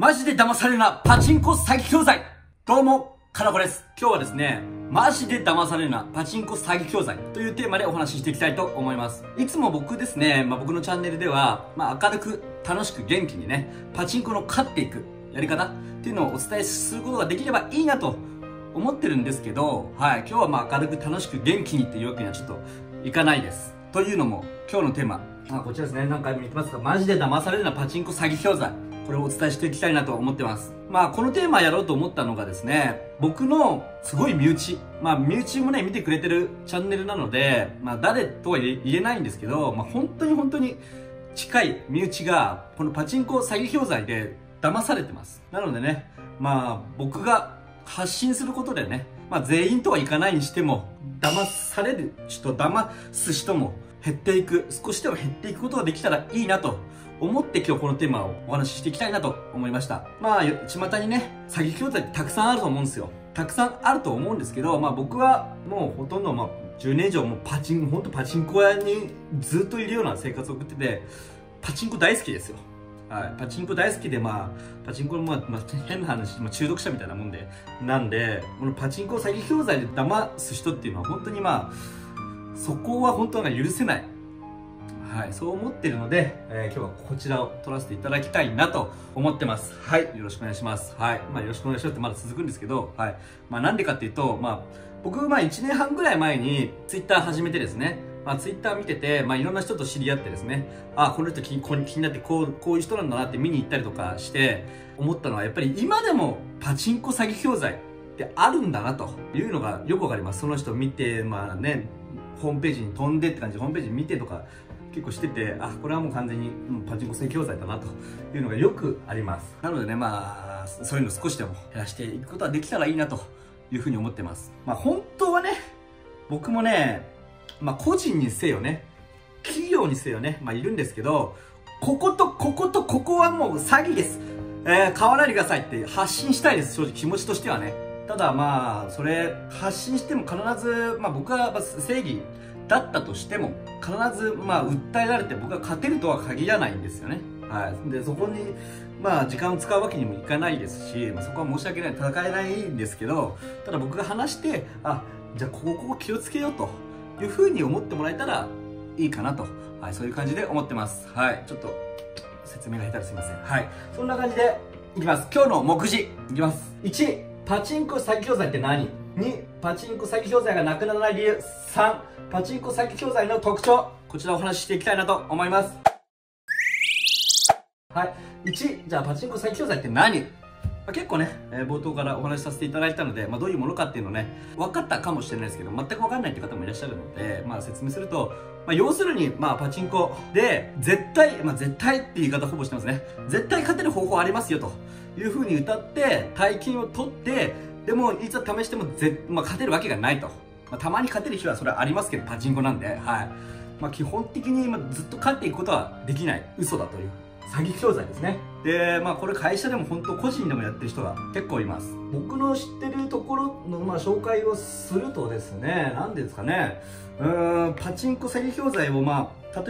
マジで騙されるなパチンコ詐欺教材。どうも、かなこです。今日はですね、マジで騙されるなパチンコ詐欺教材というテーマでお話ししていきたいと思います。いつも僕ですね、僕のチャンネルでは、明るく楽しく元気にね、パチンコの勝っていくやり方っていうのをお伝えすることができればいいなと思ってるんですけど、はい、今日は明るく楽しく元気にっていうわけにはちょっといかないです。というのも、今日のテーマ、こちらですね、何回も言ってますが、マジで騙されるなパチンコ詐欺教材。これをお伝えしていきたいなと思ってます。このテーマやろうと思ったのがですね、僕のすごい身内。身内もね、見てくれてるチャンネルなので、誰とは言えないんですけど、本当に近い身内が、このパチンコ詐欺教材で騙されてます。なのでね、僕が発信することでね、全員とはいかないにしても、騙される人、騙す人も減っていく、少しでも減っていくことができたらいいなと。思って今日このテーマをお話ししていきたいなと思いました。巷にね、詐欺教材ってたくさんあると思うんですよ。たくさんあると思うんですけど、僕はもうほとんど10年以上もパチンコ屋にずっといるような生活を送ってて、パチンコ大好きですよ。はい、パチンコ大好きで、パチンコの変な話、中毒者みたいなもんで、なんで、このパチンコ詐欺教材で騙す人っていうのは本当にそこは本当は許せない。はい、そう思ってるので、今日はこちらを撮らせていただきたいなと思ってます。はい、よろしくお願いします。はい、よろしくお願いしますってまだ続くんですけど、はい。なんでかっていうと、僕、1年半ぐらい前にツイッター始めてですね、ツイッター見てて、いろんな人と知り合ってですね、この人気になって、こういう人なんだなって見に行ったりとかして、思ったのは、やっぱり今でもパチンコ詐欺教材ってあるんだなというのがよくわかります。その人見て、ホームページに飛んでって感じで、ホームページ見てとか、結構してて、これはもう完全に、パチンコ詐欺教材だなというのがよくあります。なのでね、そういうの少しでも減らしていくことはできたらいいなというふうに思ってます。本当はね、僕もね、個人にせよね、企業にせよね、いるんですけど、ここはもう詐欺です。買わないでくださいって発信したいです、正直気持ちとしてはね。ただそれ、発信しても必ず、僕は正義、だったとしても必ず訴えられて僕が勝てるとは限らないんですよね。はい、でそこに時間を使うわけにもいかないですし、そこは申し訳ない戦えないんですけど、ただ僕が話してじゃあここ気をつけようというふうに思ってもらえたらいいかなと、はい、そういう感じで思ってます。はい、ちょっと説明が下手ですいません。はい、そんな感じでいきます。今日の目次いきます。1、パチンコ詐欺教材って何。2、パチンコ詐欺教材がなくならない理由。3、パチンコ詐欺教材の特徴。こちらをお話ししていきたいなと思います。はい、1、じゃあパチンコ詐欺教材って何。結構ね、冒頭からお話しさせていただいたので、どういうものかっていうのね、分かったかもしれないですけど、全く分かんないって方もいらっしゃるので、説明すると、要するに、パチンコで、絶対って言い方ほぼしてますね。絶対勝てる方法ありますよ、というふうに歌って、大金を取って、でも、いつ試しても勝てるわけがないと。たまに勝てる日はそれはありますけど、パチンコなんで、はい。基本的にずっと勝っていくことはできない。嘘だという。詐欺教材ですね。で、これ会社でも本当個人でもやってる人が結構います。僕の知ってるところの、紹介をするとですね、何ですかね、パチンコ詐欺教材を例え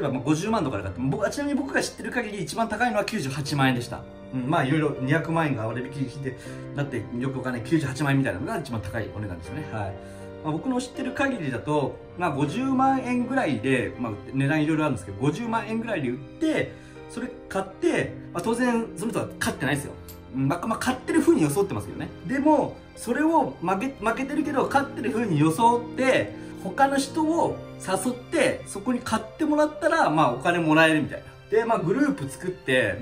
ば50万とかで買って、ちなみに僕が知ってる限り一番高いのは98万円でした。うん、いろいろ200万円が割引で、だってよくわかんない98万円みたいなのが一番高いお値段ですよね。はい。僕の知ってる限りだと、50万円ぐらいで、値段いろいろあるんですけど、50万円ぐらいで売って、それ買って、当然その人は勝ってないですよ。勝ってる風に装ってますけどね。でも、それを負けてるけど、勝ってる風に装って、他の人を誘って、そこに買ってもらったら、お金もらえるみたいな。で、グループ作って、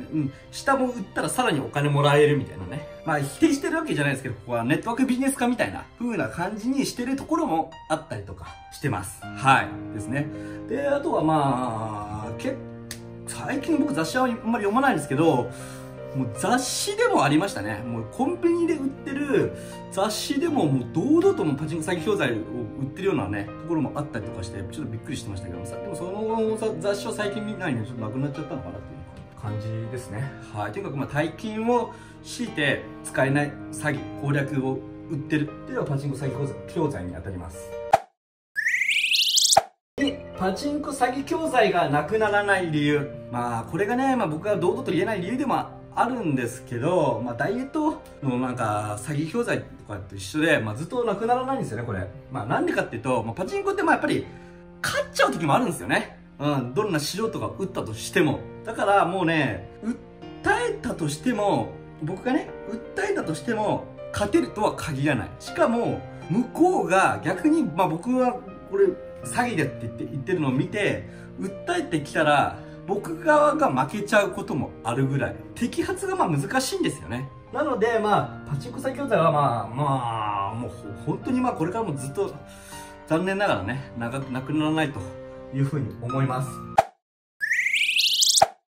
下も売ったらさらにお金もらえるみたいなね。否定してるわけじゃないですけど、ここはネットワークビジネス化みたいな風な感じにしてるところもあったりとかしてます。はい。ですね。で、あとは最近僕雑誌はあんまり読まないんですけど、もう雑誌でもありましたね。もうコンビニで売ってる雑誌でも、堂々とパチンコ詐欺教材を売ってるようなね、ところもあったりとかして、ちょっとびっくりしてましたけども、でもその雑誌は最近見ないので、ちょっとなくなっちゃったのかなっていう感じですね。はい。とにかく大金を強いて使えない詐欺、攻略を売ってるっていうのはパチンコ詐欺教材に当たります。パチンコ詐欺教材がなくならない理由。これがね、僕が堂々と言えない理由でもあるんですけど、まあ、ダイエットのなんか詐欺教材とかと一緒で、まあ、ずっとなくならないんですよね、これ。まあ、なんでかっていうと、まあ、パチンコってまあやっぱり勝っちゃう時もあるんですよね。うん、どんな素人が打ったとしても。だからもうね、訴えたとしても、僕がね、訴えたとしても、勝てるとは限らない。しかも、向こうが逆に、まあ僕はこれ詐欺だって言ってるのを見て、訴えてきたら、僕側が負けちゃうこともあるぐらい。摘発がまあ難しいんですよね。なので、まあ、パチンコ詐欺教材はもう本当にまあこれからもずっと、残念ながらね、長くなくならないというふうに思います。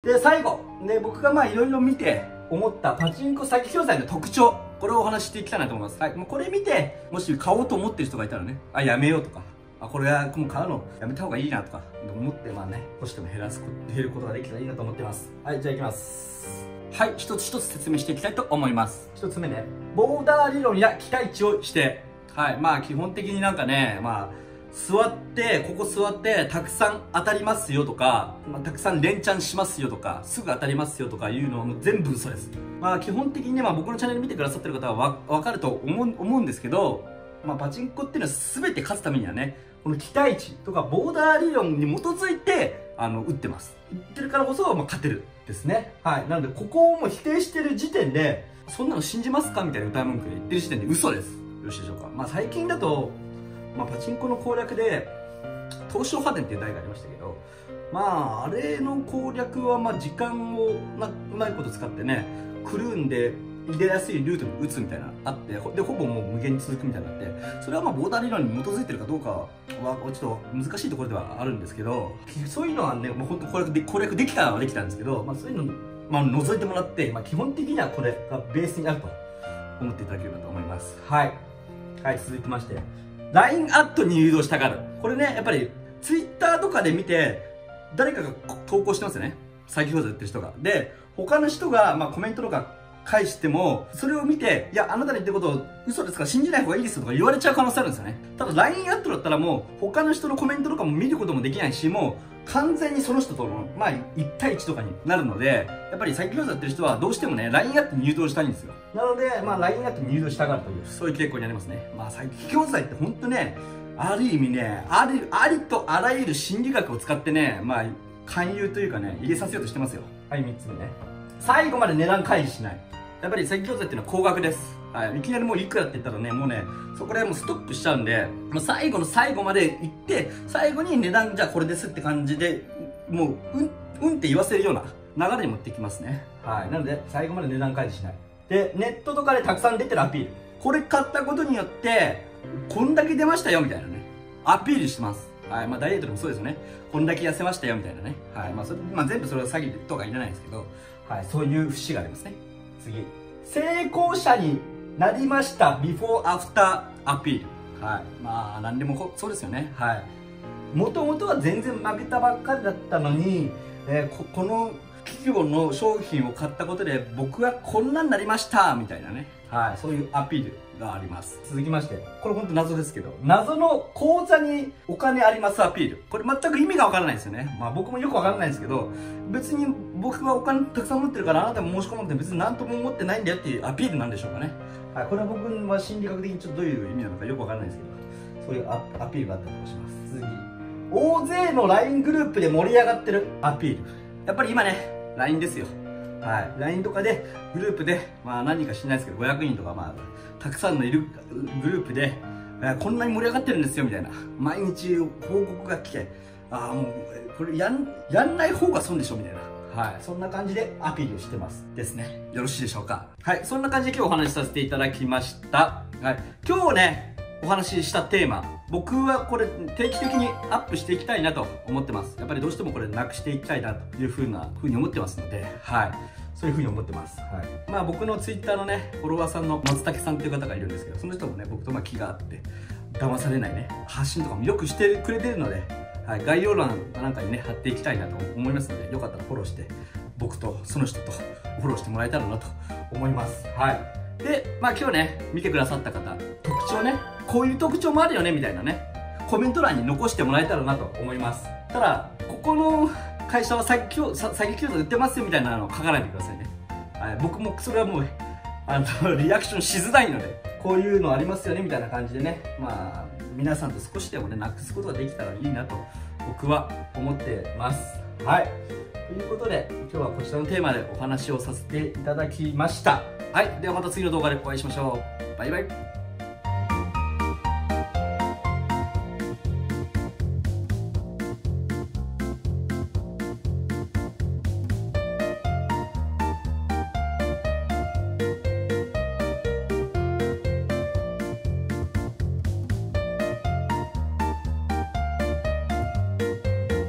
で、最後、ね、僕がまあいろいろ見て思ったパチンコ詐欺教材の特徴、これをお話ししていきたいなと思います。はい、もうこれ見て、もし買おうと思ってる人がいたらね、あ、やめようとか、あ、これはもう買うのやめた方がいいなとか、思ってまあね、少しでも減ることができたらいいなと思ってます。はい、じゃあいきます。はい、一つ一つ説明していきたいと思います。一つ目ね、ボーダー理論や期待値を指定。はい、まあ基本的になんかね、まあ、ここ座って、たくさん当たりますよとか、まあ、たくさん連チャンしますよとか、すぐ当たりますよとかいうのも全部嘘です。まあ基本的にね、まあ僕のチャンネル見てくださってる方はわかると思うんですけど、まあパチンコっていうのは全て勝つためにはね、この期待値とかボーダー理論に基づいて、打ってます。打ってるからこそ、まあ勝てるですね。はい。なのでここをもう否定してる時点で、そんなの信じますかみたいな歌い文句で言ってる時点で嘘です。よろしいでしょうか。まあ、最近だと、まあ、パチンコの攻略で東証派遣っていう題がありましたけど、まああれの攻略はまあ時間をうまいこと使ってね、狂うんで入れやすいルートに打つみたいなあって、でほぼもう無限に続くみたいになって、それはまあボーダー理論に基づいてるかどうかはちょっと難しいところではあるんですけど、そういうのはね、もう本当攻略できたはできたんですけど、まあ、そういうのまあ覗いてもらって、まあ、基本的にはこれがベースにあると思っていただければと思います。はい。はい、続きまして、LINE アットに誘導したがる。これね、やっぱり、Twitter とかで見て、誰かが投稿してますよね。詐欺教材売ってる人が。で、他の人が、まあ、コメントとか返しても、それを見て、いや、あなたに言ってること、嘘ですから信じない方がいいですよとか言われちゃう可能性あるんですよね。ただ、LINE アットだったらもう、他の人のコメントとかも見ることもできないし、もう、完全にその人との、まあ、1対1とかになるので、やっぱり詐欺教材売ってる人は、どうしてもね、LINE アットに誘導したいんですよ。なので、まあ、LINE アットに誘導したがるという、そういう傾向になりますね。まあ、詐欺教材ってほんとね、ある意味ね、ありとあらゆる心理学を使ってね、まあ、勧誘というかね、入れさせようとしてますよ。はい、3つ目ね。最後まで値段開示しない。やっぱり詐欺教材っていうのは高額です。はい。いきなりもういくらって言ったらね、もうね、そこら辺もストップしちゃうんで、もう最後の最後まで行って、最後に値段じゃあこれですって感じで、もう、うんって言わせるような流れに持ってきますね。はい。なので、最後まで値段開示しない。で、ネットとかでたくさん出てるアピール。これ買ったことによって、こんだけ出ましたよ、みたいなね。アピールしてます。はい。まあ、ダイエットでもそうですよね。こんだけ痩せましたよ、みたいなね。はい。まあ、全部それは詐欺とかいらないですけど、はい。そういう節がありますね。次。成功者になりました、ビフォーアフターアピール。はい。まあ、なんでもそうですよね。はい。もともとは全然負けたばっかりだったのに、この、企業の商品を買ったことで僕はこんなになりましたみたいなね、はい、そういうアピールがあります。続きまして、これ本当謎ですけど、謎の口座にお金ありますアピール。これ全く意味がわからないですよね。まあ僕もよくわからないですけど、別に僕はお金たくさん持ってるからあなたも申し込むって別に何とも思ってないんだよっていうアピールなんでしょうかね。はい、これは僕は心理学的にちょっとどういう意味なのかよくわからないですけど、そういうアピールがあったりとかします。続き、大勢の LINE グループで盛り上がってるアピール。やっぱり今ね、LINE ですよ。はい。LINE とかで、グループで、まあ何人か知らないですけど、500人とか、まあ、たくさんのいるグループで、こんなに盛り上がってるんですよ、みたいな。毎日報告が来て、ああ、もう、これやんない方が損でしょ、みたいな。はい。そんな感じでアピールをしてます。ですね。よろしいでしょうか。はい。そんな感じで今日お話しさせていただきました。はい。今日ね、お話ししたテーマ。僕はこれ定期的にアップしていきたいなと思ってます。やっぱりどうしてもこれなくしていきたいなというふうに思ってますので、はい。そういうふうに思ってます。はい。まあ僕のツイッターのね、フォロワーさんの松竹さんという方がいるんですけど、その人もね、僕とまあ気があって、騙されないね、発信とかもよくしてくれてるので、はい。概要欄なんかにね、貼っていきたいなと思いますので、よかったらフォローして、僕とその人とフォローしてもらえたらなと思います。はい。で、まあ今日ね、見てくださった方、特徴ね、こういう特徴もあるよねみたいなね、コメント欄に残してもらえたらなと思います。ただここの会社は詐欺教材売ってますよみたいなのを書かないでくださいね。僕もそれはもうリアクションしづらいので、こういうのありますよねみたいな感じでね、まあ皆さんと少しでもねなくすことができたらいいなと僕は思ってます。はい、ということで今日はこちらのテーマでお話をさせていただきました。はい、ではまた次の動画でお会いしましょう。バイバイ。